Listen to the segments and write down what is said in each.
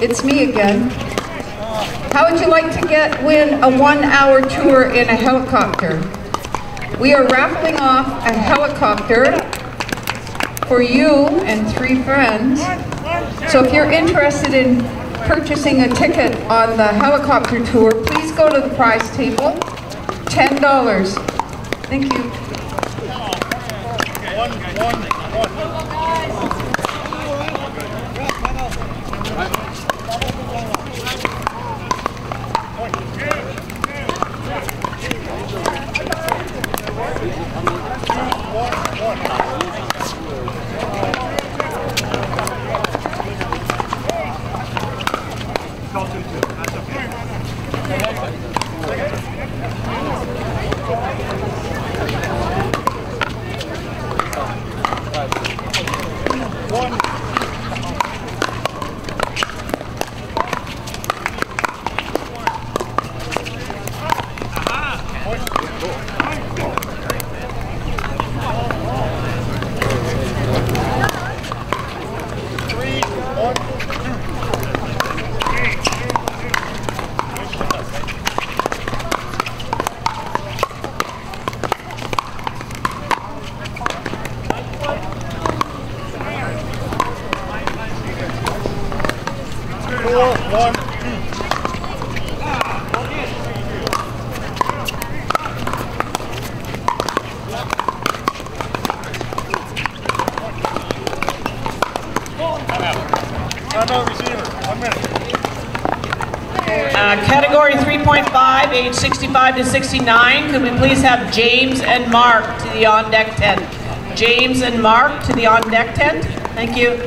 It's me again. How would you like to win a 1-hour tour in a helicopter? We are raffling off a helicopter for you and 3 friends. So if you're interested in purchasing a ticket on the helicopter tour, please go to the prize table. $10. Thank you. Category 3.5, age 65 to 69. Could we please have James and Mark to the on-deck tent? James and Mark to the on-deck tent. Thank you.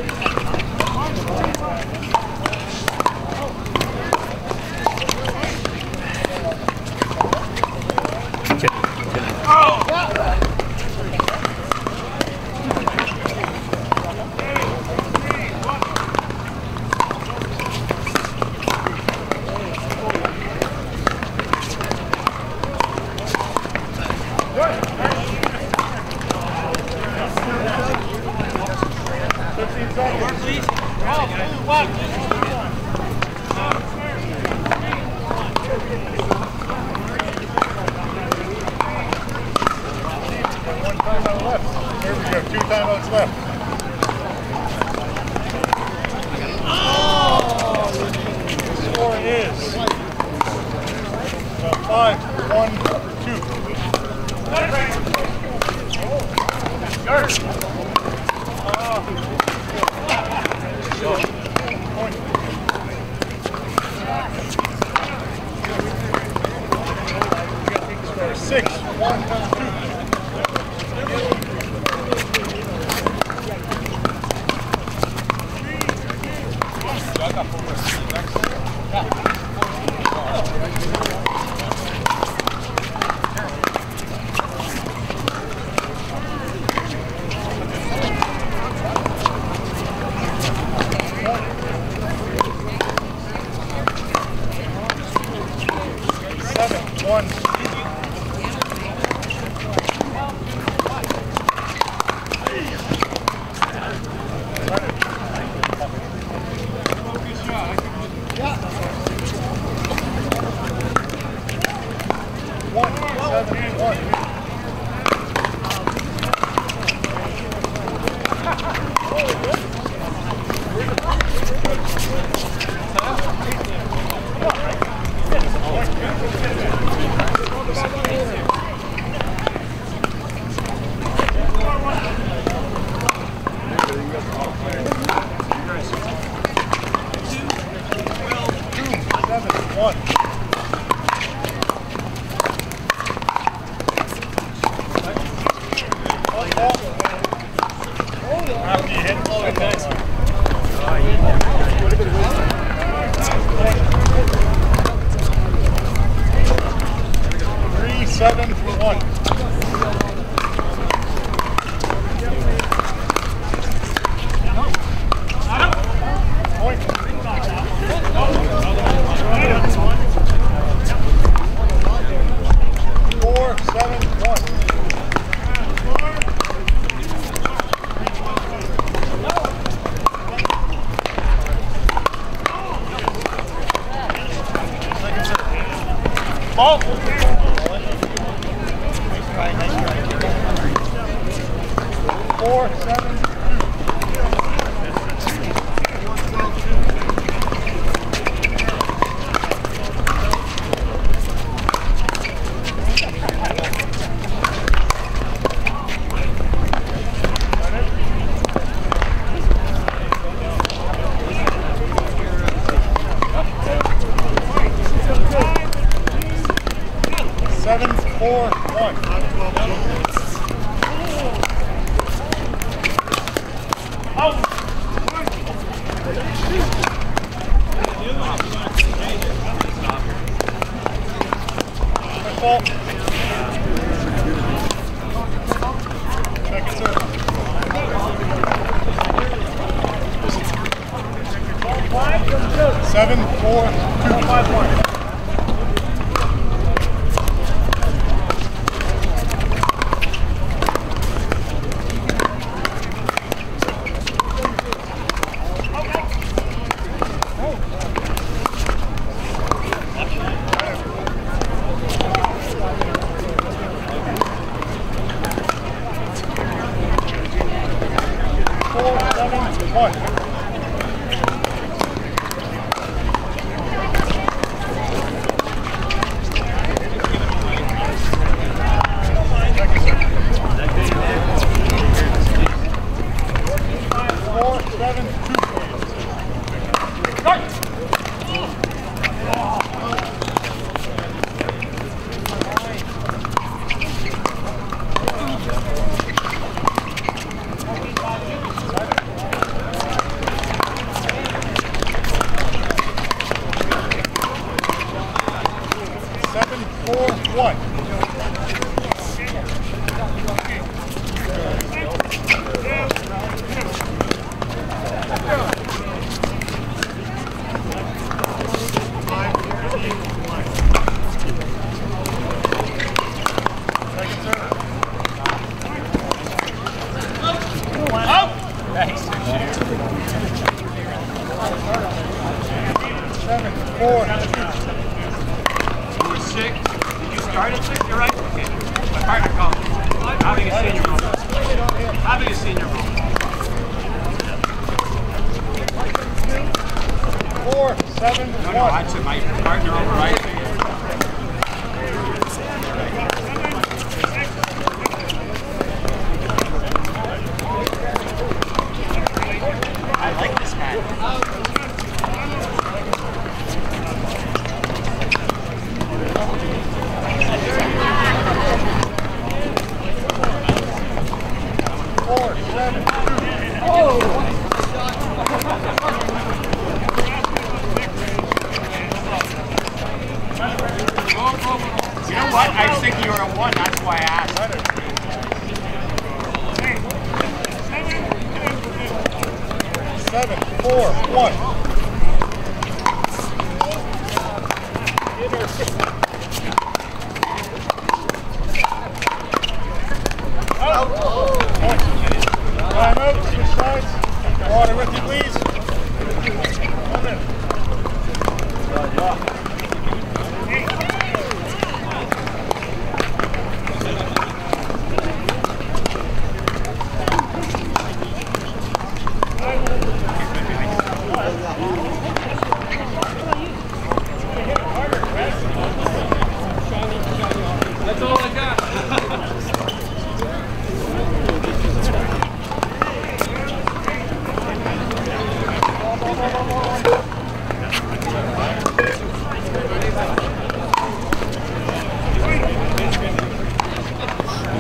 One.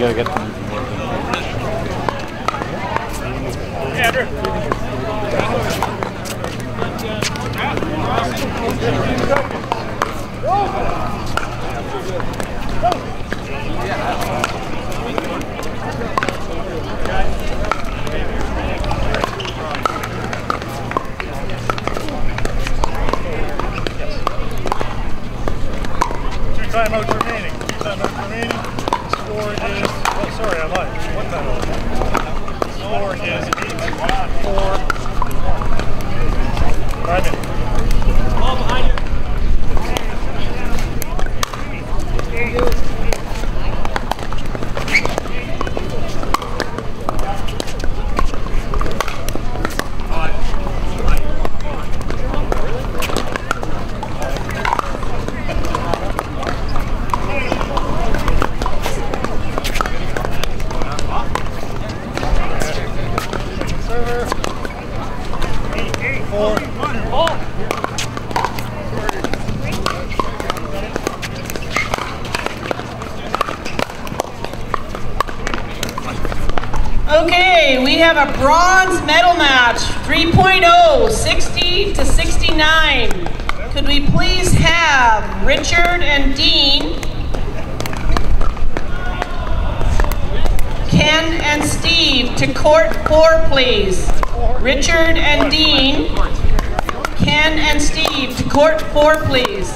gotta get them. A bronze medal match, 3.0, 60 to 69. Could we please have Richard and Dean, Ken and Steve to court four, please. Richard and Dean, Ken and Steve to court four, please.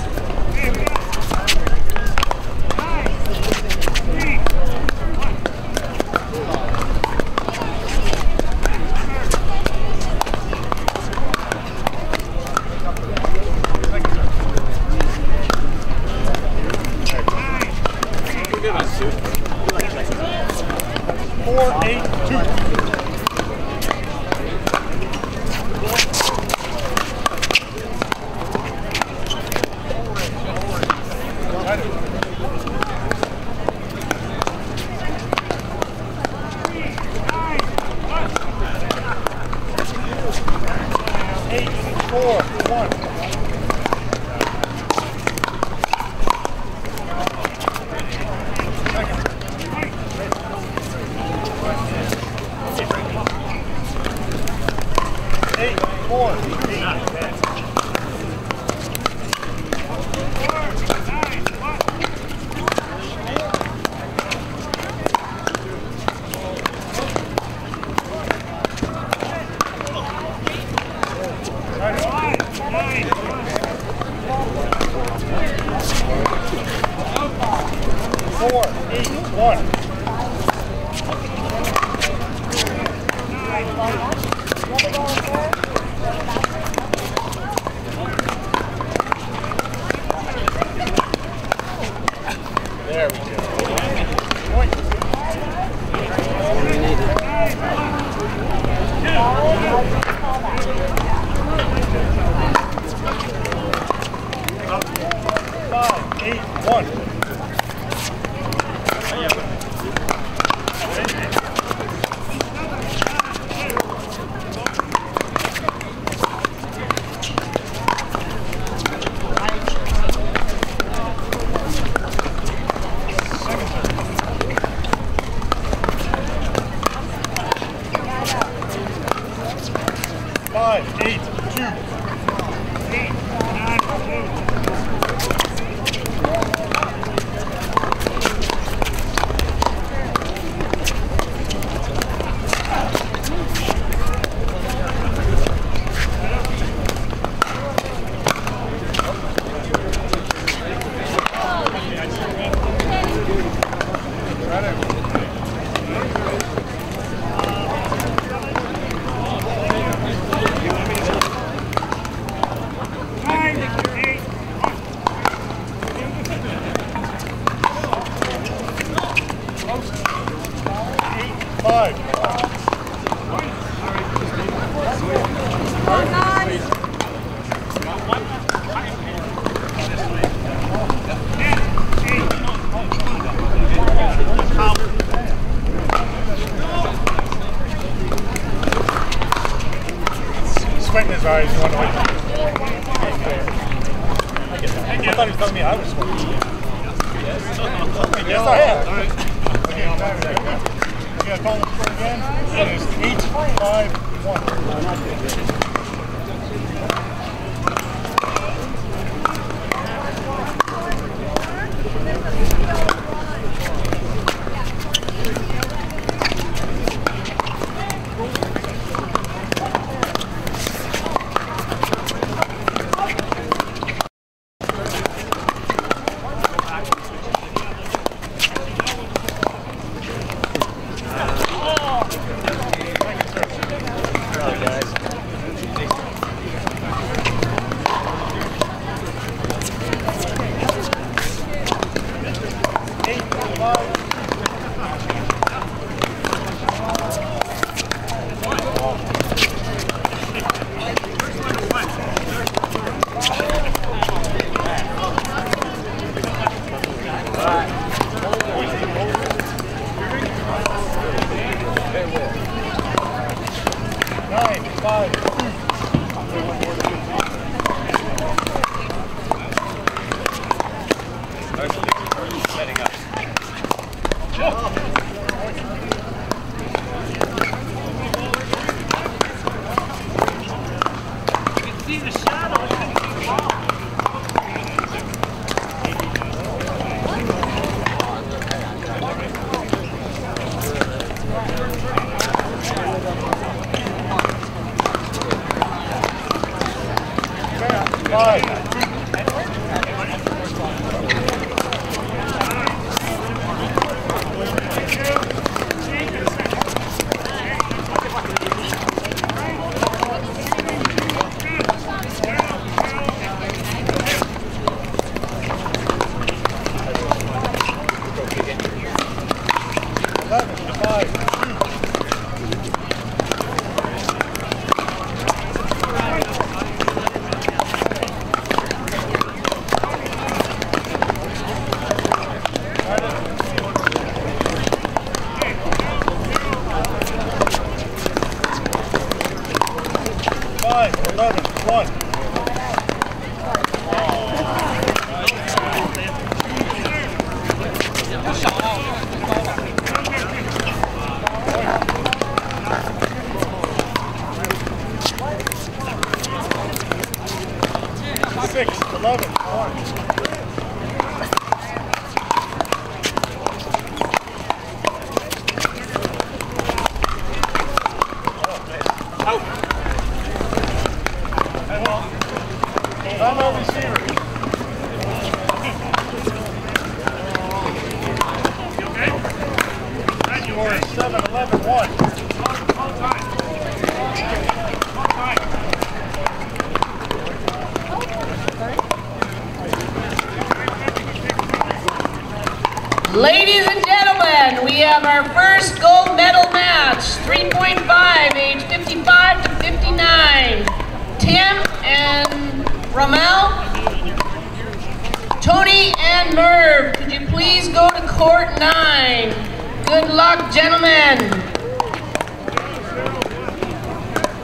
I thought he was telling me I was supposed to. Yes, I am. Yeah, call the score again. It is 8-5-1. Ladies and gentlemen, we have our first gold medal match, 3.5, age 55 to 59. Tim and Ramel, Tony and Merv, could you please go to court 9? Good luck, gentlemen.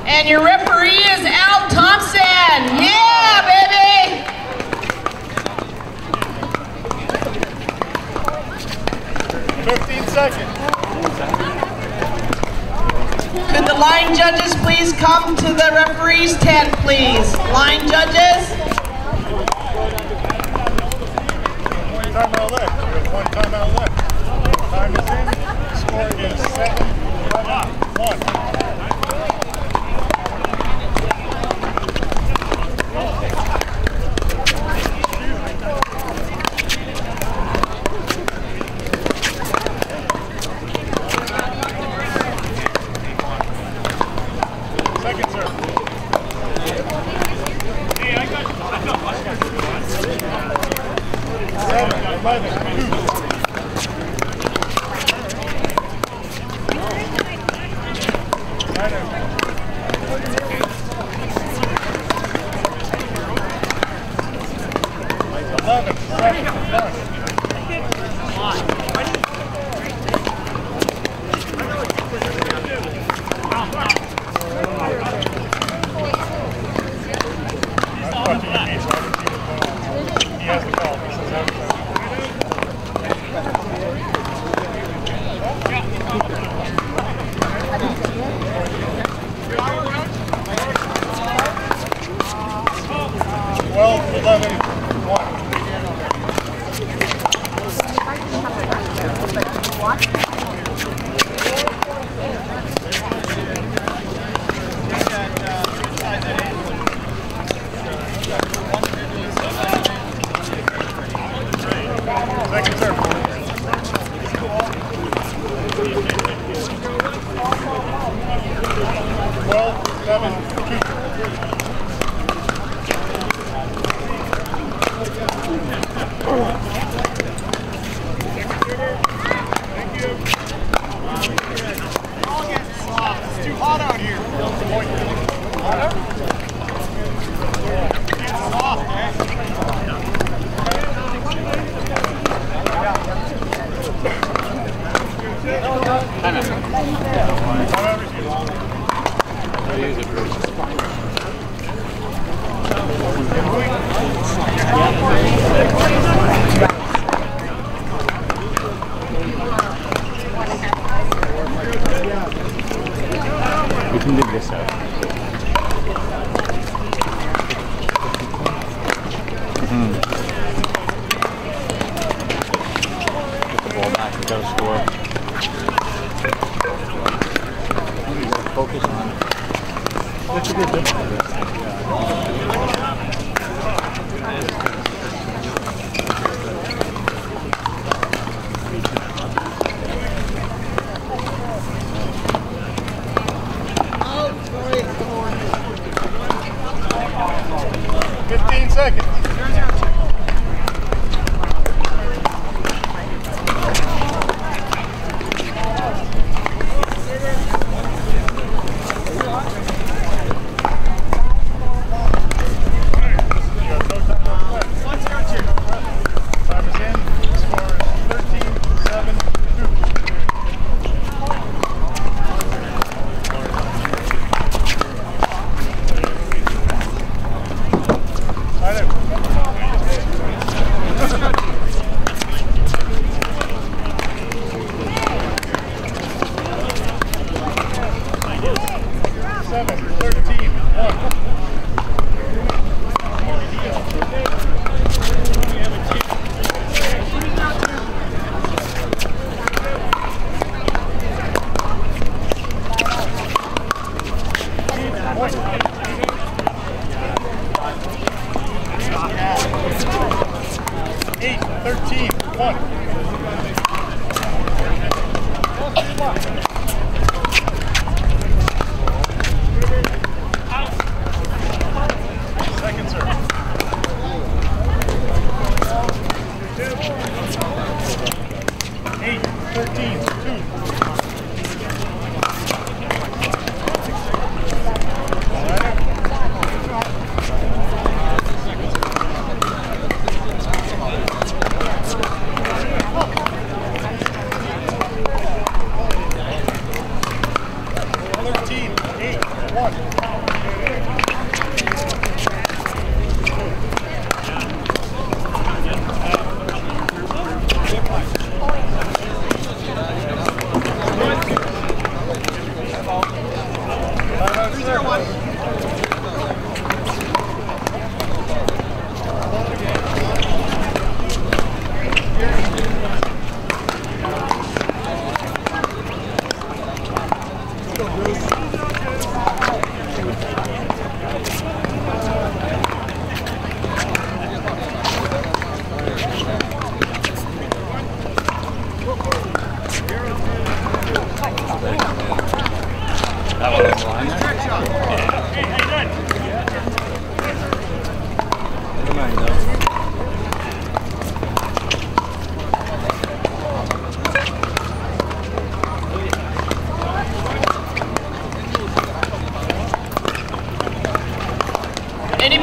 And your referee is Al Thompson. Yeah, baby! Second. Could the line judges please come to the referee's tent, please? Line judges. Time out left. We have one time out left. Time is in. Score is 7-1.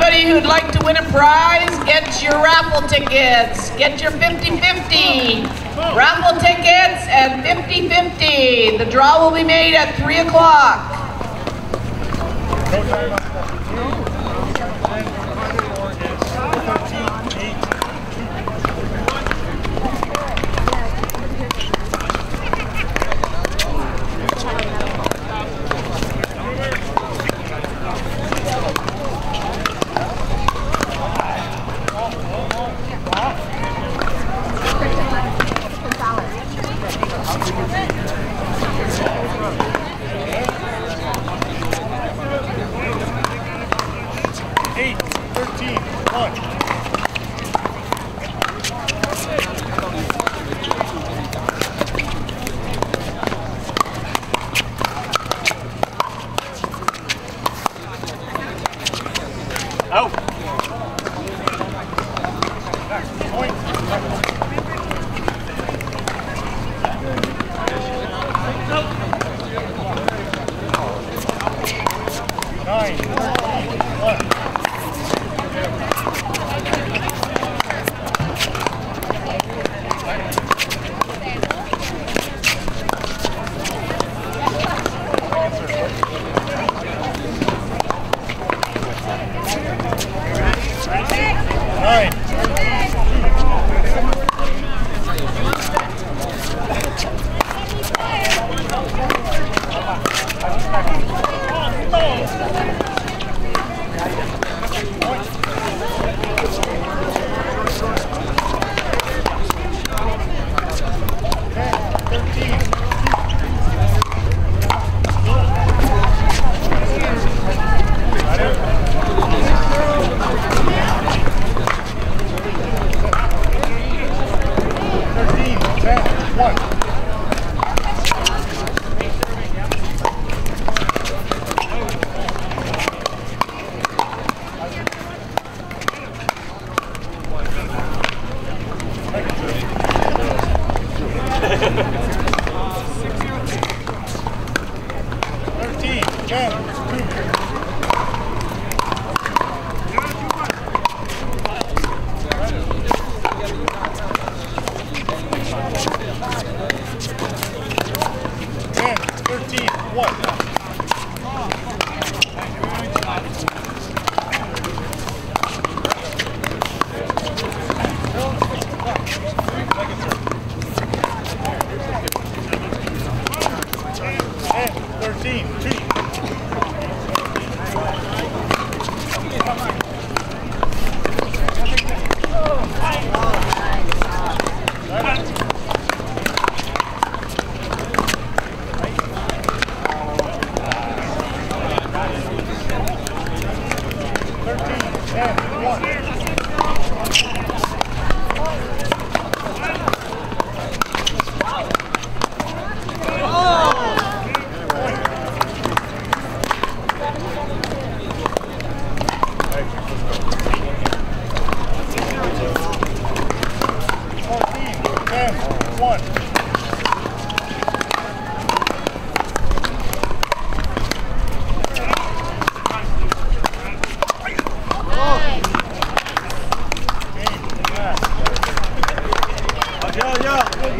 Who'd like to win a prize, get your raffle tickets. Get your 50-50. Raffle tickets and 50-50. The draw will be made at 3 o'clock.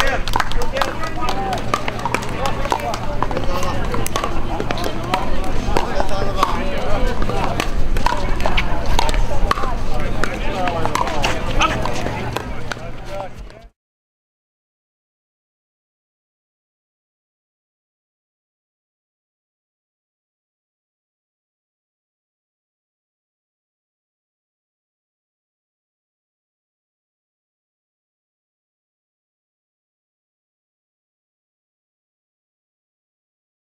Yeah.